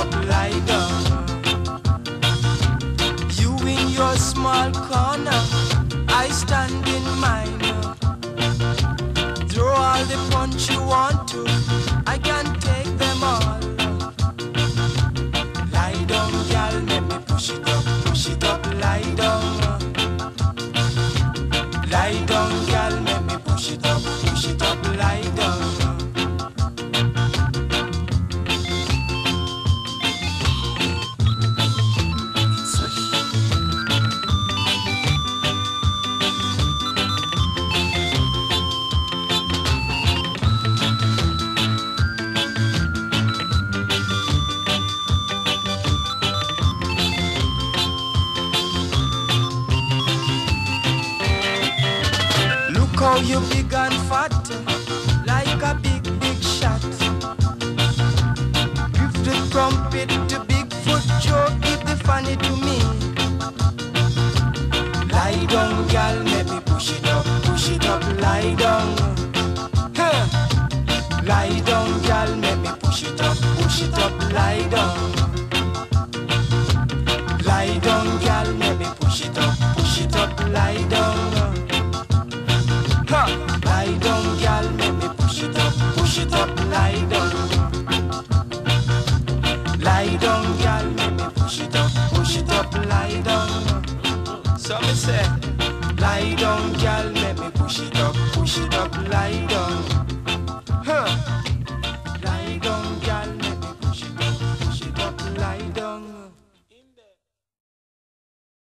up like you in your small corner, I stand in mine. Throw all the punch you want to, I can't take them all. Lie down, girl, let me push it up, lie down. Lie down, girl, let me push it up, lie down. How you big and fat, like a big, big shot. Give the trumpet to Bigfoot Joe, give the funny to me. Lie down, girl, let me push it up, lie down. Huh. Lie down, girl, let me push it up, lie down. Lie down, girl, let me push it up, lie down. Lie down, girl, make me push it up, lie down. Lie down, girl, make me push it up, lie down. So me say, lie down, girl, make me push it up, lie down.